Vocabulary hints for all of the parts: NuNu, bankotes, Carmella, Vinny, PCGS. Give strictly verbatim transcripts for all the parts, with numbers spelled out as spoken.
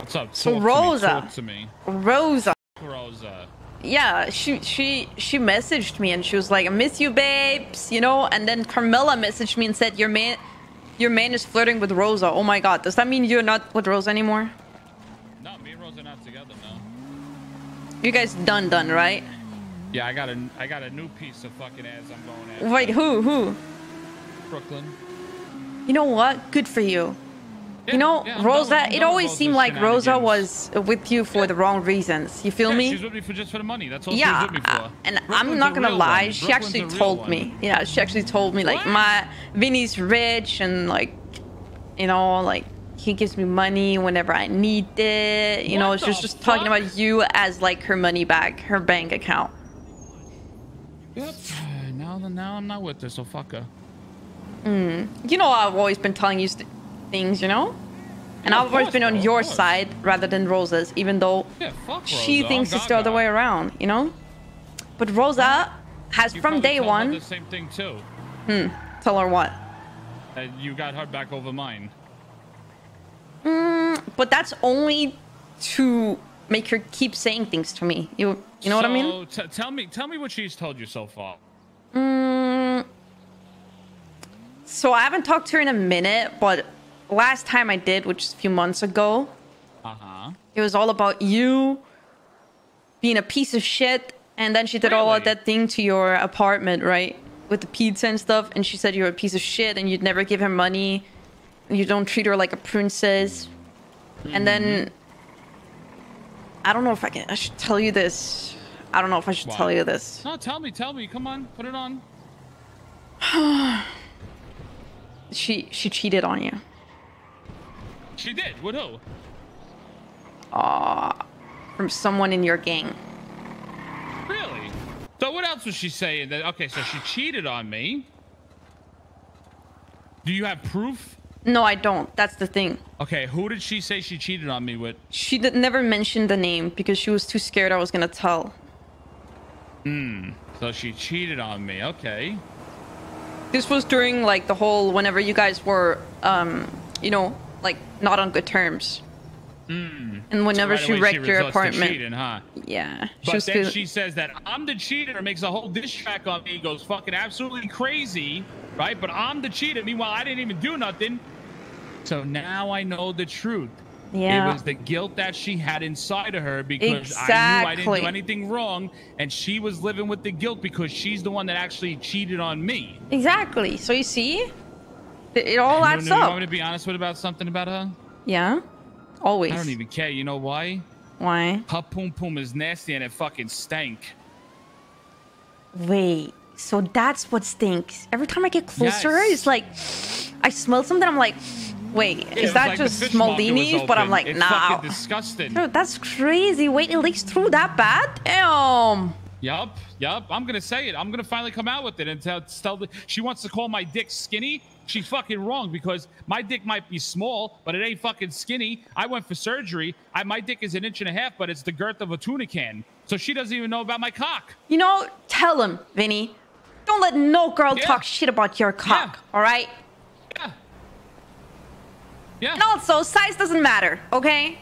What's up? Talk Rosa. To me. Talk to me. Rosa. Rosa. Yeah, she she she messaged me and she was like, I miss you, babes, you know. And then Carmella messaged me and said, your man, your man is flirting with Rosa. Oh my God, does that mean you're not with Rosa anymore? No, me and Rosa are not together now. You guys done done, right? Yeah, I got a I got a new piece of fucking ass I'm going after. Wait, who who? Brooklyn. You know what? Good for you. You know, yeah, Rosa, no, no, it always Rosa seemed like Rosa was with you for yeah. the wrong reasons. You feel yeah, me? She was with me for just for the money. That's all yeah, she was with me for. Uh, and Brooklyn's I'm not going to lie. One. She Brooklyn's actually told one. me. Yeah, she actually told me, like, what? my Vinny's rich and, like, you know, like, he gives me money whenever I need it. You what know, she was just fuck? talking about you as, like, her money bag, her bank account. Yep. Now, now I'm not with her, so fuck her. Mm. You know, I've always been telling you... St things, you know, and yeah, I've always course, been on bro, your side rather than Rosa's, even though yeah, fuck Rosa. she thinks it's the other way around, you know. But Rosa has you from day tell one her the same thing too. Hmm. Tell her what? Uh, you got her back over mine. Mm, but that's only to make her keep saying things to me. You, you know so, what I mean? T tell me, tell me what she's told you so far. Mm, so I haven't talked to her in a minute, but. Last time I did, which is a few months ago, uh-huh. it was all about you being a piece of shit. And then she did really? all of that thing to your apartment, right? With the pizza and stuff. And she said you're a piece of shit and you'd never give her money. And you don't treat her like a princess. Mm-hmm. And then... I don't know if I can... I should tell you this. I don't know if I should wow. tell you this. No, tell me, tell me. Come on, put it on. she She cheated on you. She did. With who? Ah, uh, from someone in your gang. Really? So what else was she saying? That okay, so she cheated on me. Do you have proof? No, I don't. That's the thing. Okay, who did she say she cheated on me with? She did, never mentioned the name because she was too scared I was gonna tell. Hmm. So she cheated on me. Okay. This was during like the whole whenever you guys were, um, you know. Like, not on good terms. Mm. And whenever right she wrecked she your apartment. Cheating, huh? Yeah. But she then she says that I'm the cheater, makes a whole diss track on me, goes fucking absolutely crazy, right? But I'm the cheater. Meanwhile, I didn't even do nothing. So now I know the truth. Yeah. It was the guilt that she had inside of her because exactly. I knew I didn't do anything wrong. And she was living with the guilt because she's the one that actually cheated on me. Exactly. So you see? It all adds up. You want me to be honest with about something about her? Yeah, always. I don't even care. You know why? Why? Her poom poom is nasty and it fucking stank. Wait, so that's what stinks. Every time I get close to her, it's like I smell something. I'm like, wait, yeah, is that like just Maldini? But I'm like, it's nah. Fucking disgusting. Dude, that's crazy. Wait, it leaks through that bad? Damn. Yup, yup. I'm gonna say it. I'm gonna finally come out with it and tell. tell the, she wants to call my dick skinny. She's fucking wrong because my dick might be small, but it ain't fucking skinny. I went for surgery. I, my dick is an inch and a half, but it's the girth of a tuna can. So she doesn't even know about my cock. You know, tell him, Vinny. Don't let no girl yeah. talk shit about your cock, yeah. all right? Yeah. Yeah. And also, size doesn't matter, okay?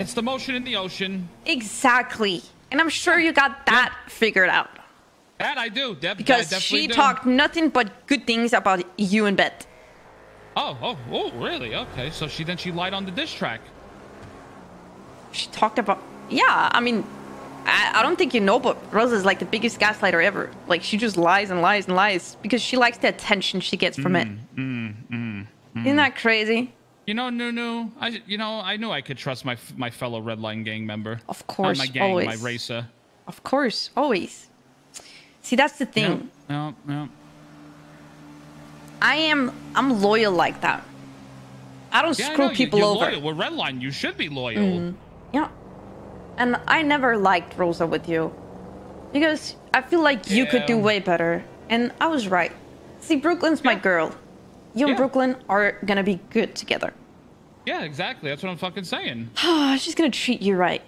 It's the motion in the ocean. Exactly. And I'm sure you got that yeah. figured out. That I do. That, because I she do. talked nothing but good things about you and Beth. Oh, oh, oh, really? Okay. So she then she lied on the diss track. She talked about... Yeah, I mean, I, I don't think you know, but Rosa's like the biggest gaslighter ever. Like, she just lies and lies and lies because she likes the attention she gets from mm, it. Mm, mm, mm. Isn't that crazy? You know, NuNu, I, you know, I knew I could trust my my fellow Red Line gang member. Of course, uh, my gang, always. My racer. Of course, always. See, that's the thing. No, no, no. I am, I'm loyal like that. I don't yeah, screw I people You're over. Loyal. We're Redline. You should be loyal. Mm, yeah. And I never liked Rosa with you. Because I feel like you yeah. could do way better. And I was right. See, Brooklyn's yeah. my girl. You yeah. and Brooklyn are going to be good together. Yeah, exactly. That's what I'm fucking saying. She's going to treat you right.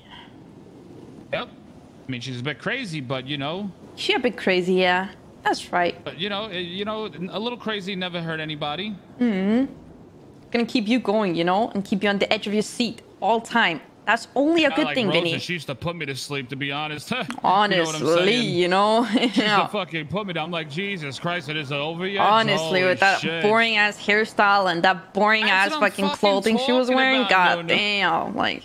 Yep. I mean, she's a bit crazy, but you know... She a bit crazy, yeah. That's right. But you know, you know, a little crazy never hurt anybody. Mm-hmm. Gonna keep you going, you know, and keep you on the edge of your seat all time. That's only a good like thing, Rosa, Vinny. She used to put me to sleep, to be honest. Honestly, you know? You know? She used to fucking put me down. I'm like, Jesus Christ, it isn't over yet? Honestly, Holy with that shit. boring ass hairstyle and that boring That's ass fucking, fucking clothing she was wearing, about, god no, no. damn, like...